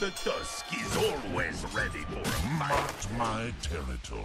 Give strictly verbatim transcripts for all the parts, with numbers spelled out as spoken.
The Tusk is always ready for a march. Mark my territory.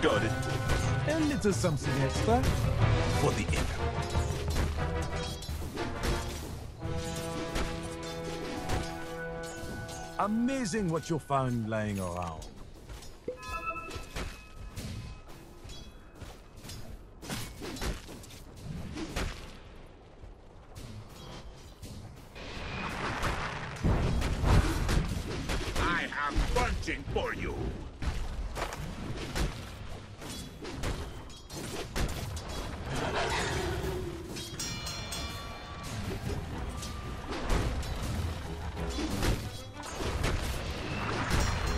Got it. A little something extra for the end. Amazing what you found lying around. I am punching for you.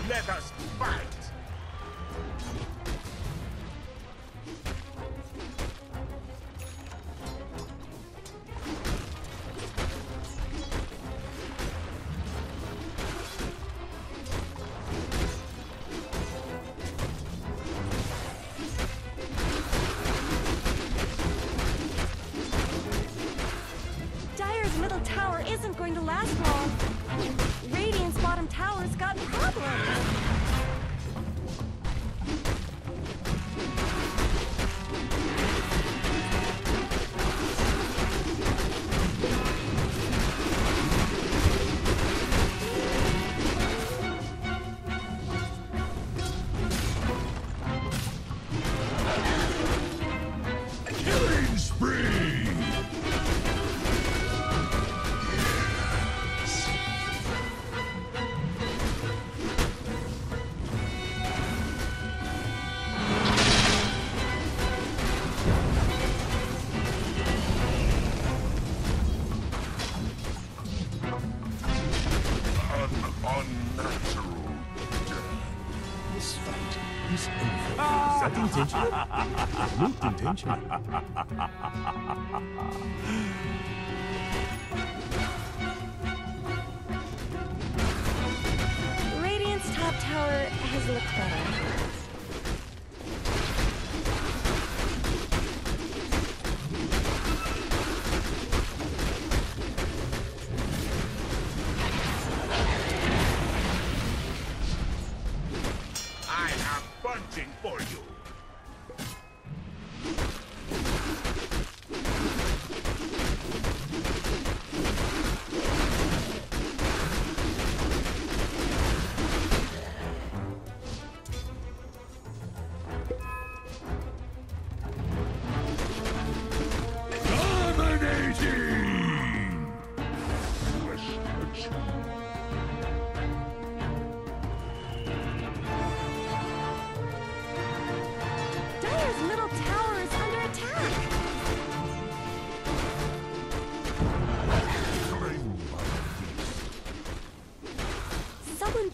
Let us is over. Is that intentional? Not intentional. Radiant's top tower has looked better.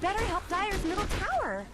Better help Dire's middle tower.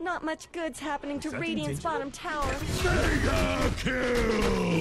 Not much good's happening to Radiant's bottom tower. Mega kill!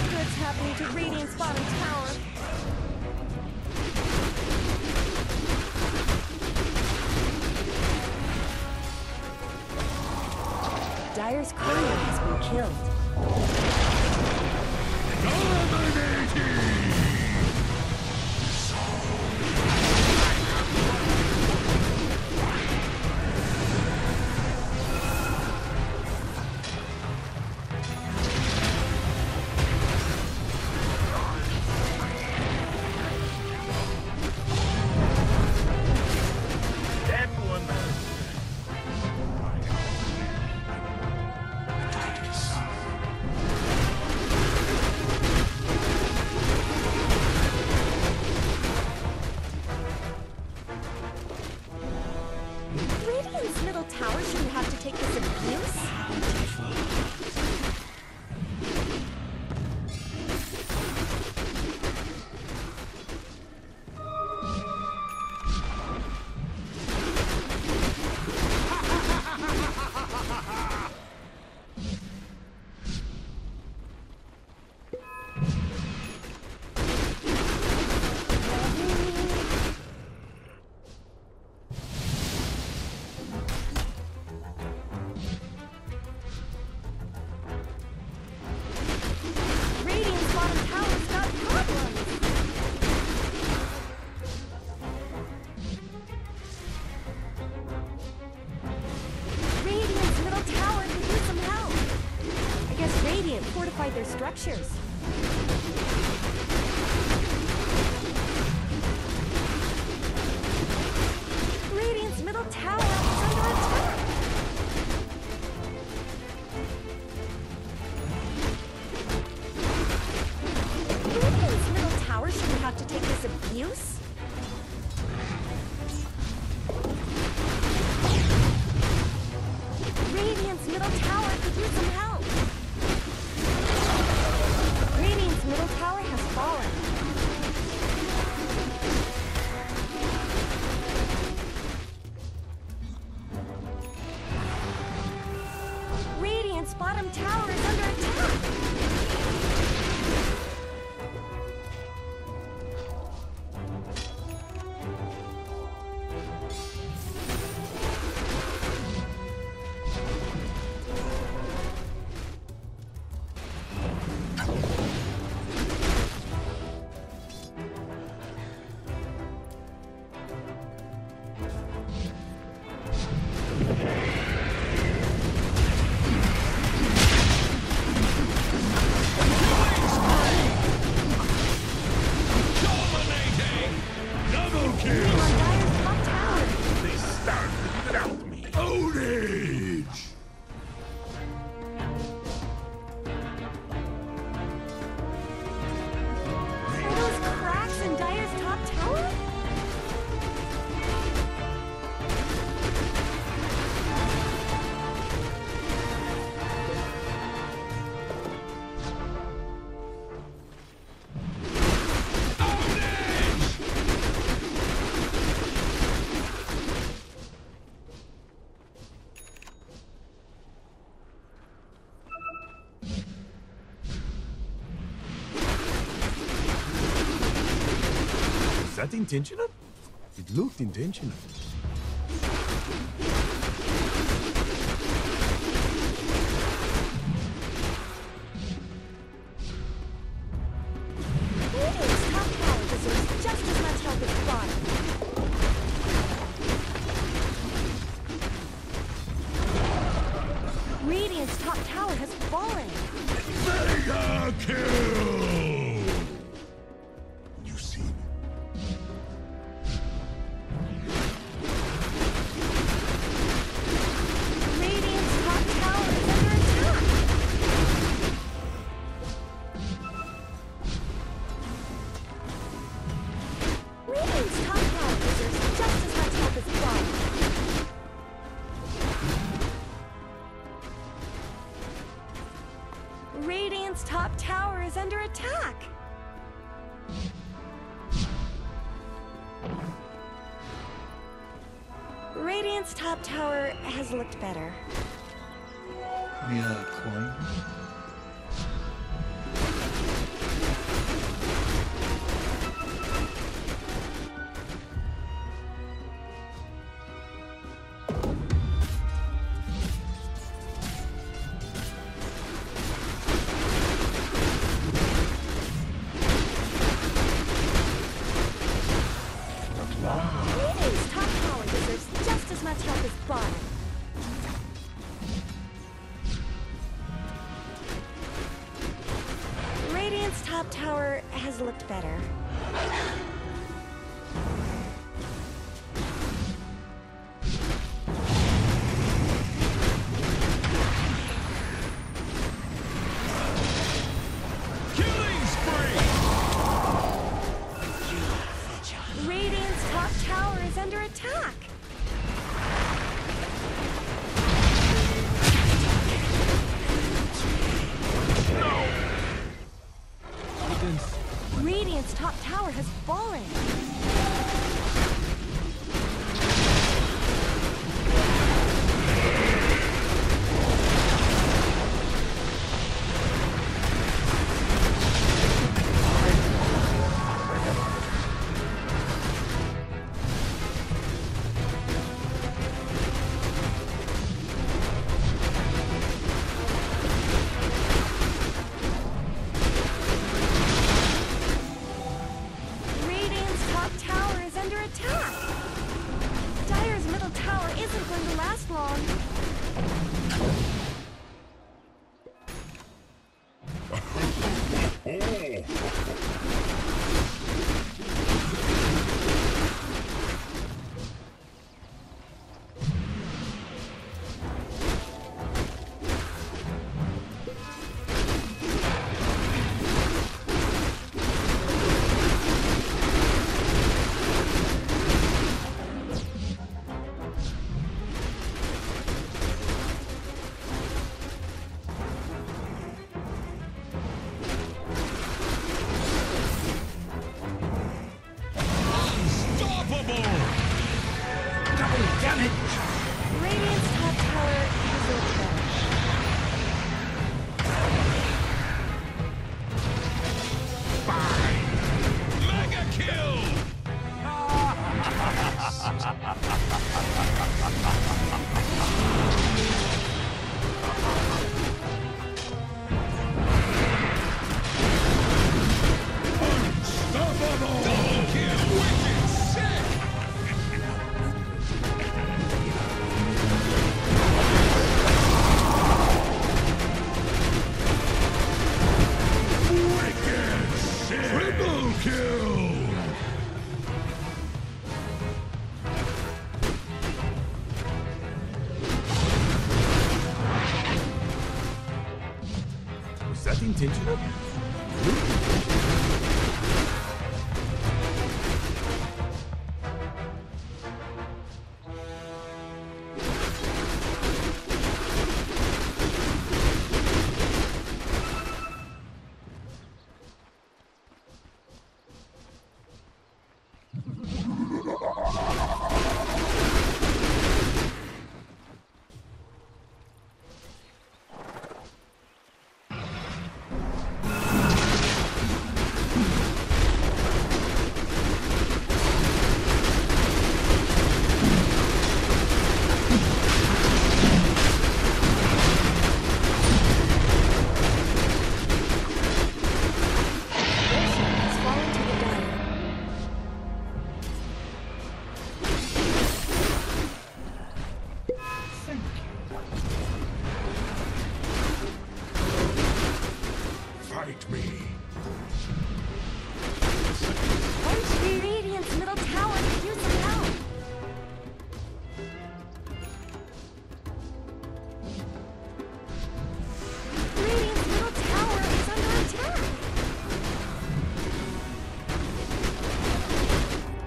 What's happening to Radiant's bottom tower? Dire's courier has been killed. Their structures. Radiant's middle tower is under attack. Radiant's middle tower shouldn't have to take this abuse. Bottom tower is under attack! Is that intentional? It looked intentional. Top tower is under attack. Radiant's top tower has looked better. We are coin. top tower has looked better. Radiant's top tower has fallen. Intentional?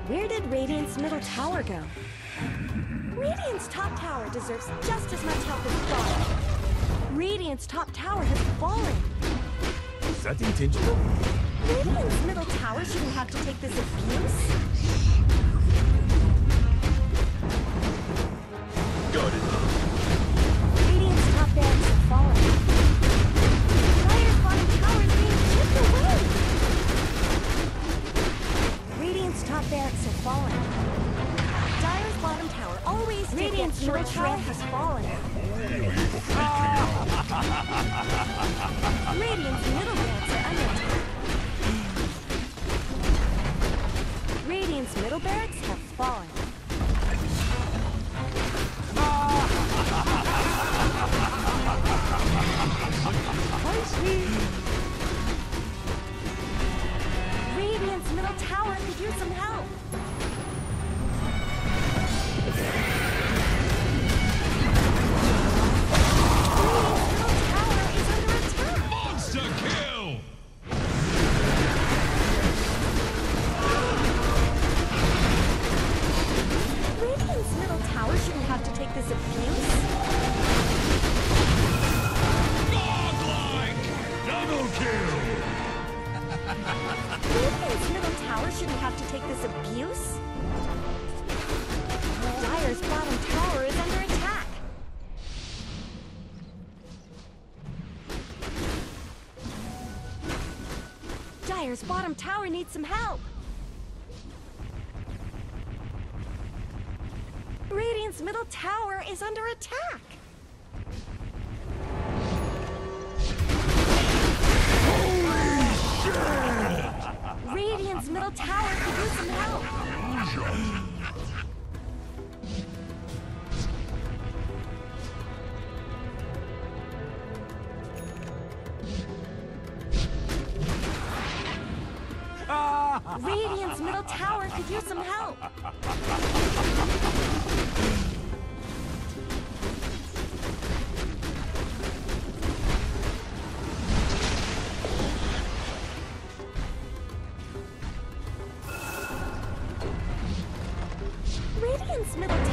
Radiant's middle tower go? Radiant's top tower deserves just as much help as God. Radiant's top tower has fallen. Is that intentional? Radiant's middle tower shouldn't have to take this abuse. Got it. Barracks have fallen. Dire's bottom tower always Radiant's middle tower has fallen. Oh. Radiant's middle barracks are under attack. Radiant's middle barracks have fallen. Oh. tower could use some help. Dire's bottom tower needs some help! Radiant's middle tower is under attack! Holy shit! Radiant's middle tower could use some help! Radiant's middle tower could use some help. Radiant's middle tower.